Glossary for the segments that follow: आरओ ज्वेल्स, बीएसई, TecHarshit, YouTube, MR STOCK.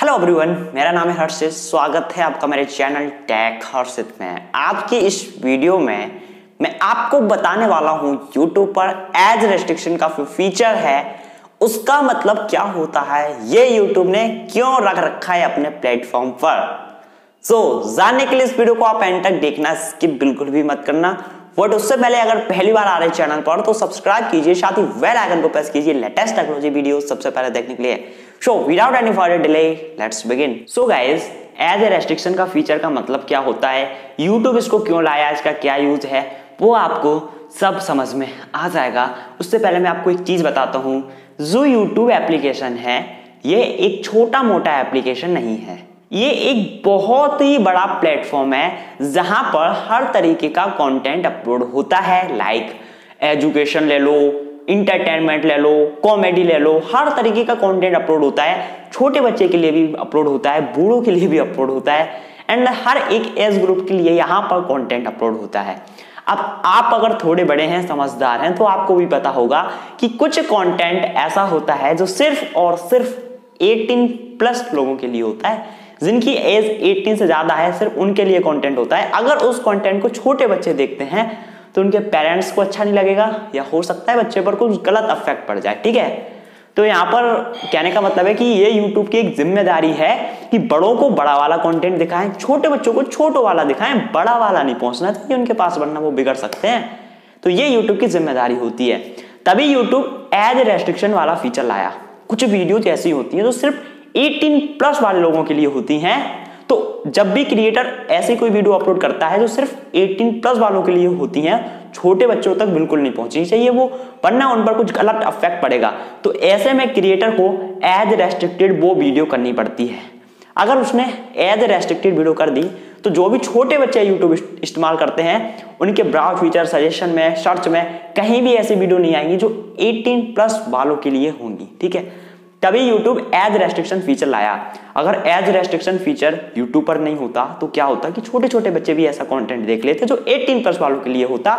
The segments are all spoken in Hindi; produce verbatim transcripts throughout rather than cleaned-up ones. हेलो एवरीवन, मेरा नाम है हर्षित। स्वागत है आपका मेरे चैनल टेक हर्षित में। आपकी इस वीडियो में मैं आपको बताने वाला हूं यूट्यूब पर एज रेस्ट्रिक्शन का फीचर है, उसका मतलब क्या होता है, ये यूट्यूब ने क्यों रख रखा है अपने प्लेटफॉर्म पर। सो so, जानने के लिए इस वीडियो को आप एंड तक देखना, स्किप बिल्कुल भी मत करना। बट उससे पहले अगर पहली बार आ रहे चैनल पर तो सब्सक्राइब कीजिए, साथ ही बेल आइकन को प्रेस कीजिए लेटेस्ट टेक्नोलॉजी वीडियो सबसे पहले देखने के लिए। So without any further delay, let's begin. So guys, as a restriction का फीचर का मतलब क्या होता है, YouTube इसको क्यों लाया, इसका क्या यूज है, वो आपको सब समझ में आ जाएगा। उससे पहले मैं आपको एक चीज बताता हूँ, जो YouTube एप्लीकेशन है ये एक छोटा मोटा एप्लीकेशन नहीं है, ये एक बहुत ही बड़ा प्लेटफॉर्म है जहाँ पर हर तरीके का कंटेंट अपलोड होता है। लाइक एजुकेशन ले लो, इंटरटेनमेंट ले लो, कॉमेडी ले लो, हर तरीके का कंटेंट अपलोड होता है। छोटे बच्चे के लिए भी अपलोड होता है, बूढ़ों के लिए भी अपलोड होता है, एंड हर एक एज ग्रुप के लिए यहाँ पर कंटेंट अपलोड होता है। अब आप अगर थोड़े बड़े हैं, समझदार हैं, तो आपको भी पता होगा कि कुछ कंटेंट ऐसा होता है जो सिर्फ और सिर्फ एटीन प्लस लोगों के लिए होता है, जिनकी एज एटीन से ज़्यादा है, सिर्फ उनके लिए कॉन्टेंट होता है। अगर उस कॉन्टेंट को छोटे बच्चे देखते हैं तो उनके पेरेंट्स को अच्छा नहीं लगेगा, या हो सकता है बच्चे पर कुछ गलत अफेक्ट पड़ जाए। ठीक है, तो यहाँ पर कहने का मतलब है कि ये यूट्यूब की एक जिम्मेदारी है कि बड़ों को बड़ा वाला कंटेंट दिखाएं, छोटे बच्चों को छोटो वाला दिखाएं, बड़ा वाला नहीं पहुंचना चाहिए उनके पास, वरना वो बिगड़ सकते हैं। तो ये यूट्यूब की जिम्मेदारी होती है, तभी यूट्यूब एज रेस्ट्रिक्शन वाला फीचर लाया। कुछ वीडियोज ऐसी होती हैं जो सिर्फ एटीन प्लस वाले लोगों के लिए होती हैं, तो जब भी क्रिएटर ऐसी कोई वीडियो अपलोड करता है जो सिर्फ एटीन प्लस वालों के लिए होती हैं, छोटे बच्चों तक बिल्कुल नहीं पहुंचनी चाहिए वो, वरना उन पर कुछ गलत अफेक्ट पड़ेगा। तो ऐसे में क्रिएटर को एज रेस्ट्रिक्टेड वो वीडियो करनी पड़ती है। अगर उसने एज रेस्ट्रिक्टेड वीडियो कर दी तो जो भी छोटे बच्चे यूट्यूब इस्तेमाल करते हैं, उनके ब्राउज फीचर, सजेशन में, सर्च में कहीं भी ऐसी वीडियो नहीं आएंगी जो एटीन प्लस वालों के लिए होंगी। ठीक है, तभी YouTube एज रेस्ट्रिक्शन फीचर लाया। अगर एज रेस्ट्रिक्शन फीचर YouTube पर नहीं होता तो क्या होता कि छोटे छोटे बच्चे भी ऐसा कंटेंट देख लेते जो एटीन प्लस वालों के लिए होता,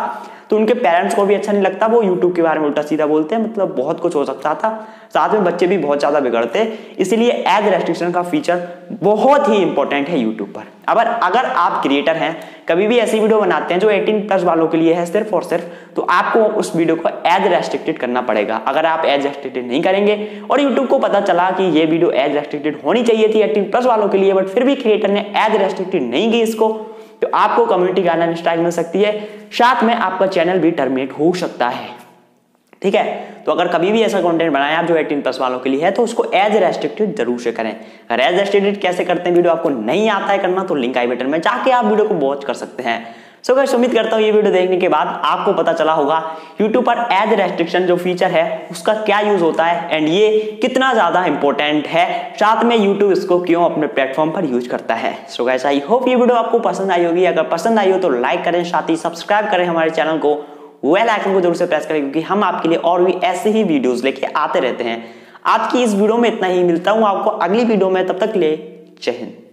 तो उनके पेरेंट्स को भी अच्छा नहीं लगता, वो YouTube के बारे में उल्टा सीधा बोलते हैं, मतलब बहुत कुछ हो सकता था, साथ में बच्चे भी बहुत ज़्यादा बिगड़ते। इसीलिए एज रेस्ट्रिक्शन का फीचर बहुत ही इंपॉर्टेंट है यूट्यूब पर। अगर अगर आप क्रिएटर हैं, कभी भी ऐसी वीडियो बनाते हैं जो एटीन प्लस वालों के लिए है सिर्फ और सिर्फ, तो आपको उस वीडियो को एज रेस्ट्रिक्टेड करना पड़ेगा। अगर आप एज रेस्ट्रिक्टेड नहीं करेंगे और यूट्यूब को पता चला कि ये वीडियो एज रेस्ट्रिक्टेड होनी चाहिए थी एटीन प्लस वालों के लिए, बट फिर भी क्रिएटर ने एज रेस्ट्रिक्टेड नहीं की इसको, तो आपको कम्युनिटी गाइडलाइन स्ट्राइक मिल सकती है, साथ में आपका चैनल भी टर्मिनेट हो सकता है। ठीक है, तो अगर कभी भी ऐसा कंटेंट बनाए आप जो एटीन प्लस वालों के लिए है, तो उसको एज रेस्ट्रिक्टेड जरूर से करें। अगर एज रेस्ट्रिक्टेड कैसे करते हैं वीडियो आपको नहीं आता है करना, तो लिंक आई बटन में जाके आप वीडियो को वॉच कर सकते हैं। सो गाइस, उम्मीद करता हूँ ये वीडियो देखने के बाद आपको पता चला होगा यूट्यूब पर एज रेस्ट्रिक्शन जो फीचर है उसका क्या यूज होता है, एंड ये कितना ज़्यादा इंपॉर्टेंट है, साथ में यूट्यूब इसको क्यों अपने प्लेटफॉर्म पर यूज करता है। सो गाइस, आई होप ये वीडियो आपको पसंद आई होगी। अगर पसंद आई हो तो लाइक करें, साथ ही सब्सक्राइब करें हमारे चैनल को, वेल आइकन को जरूर से प्रेस करें, क्योंकि हम आपके लिए और भी ऐसे ही वीडियोस लेके आते रहते हैं। आज की इस वीडियो में इतना ही, मिलता हूँ आपको अगली वीडियो में, तब तक ले जय हिंद।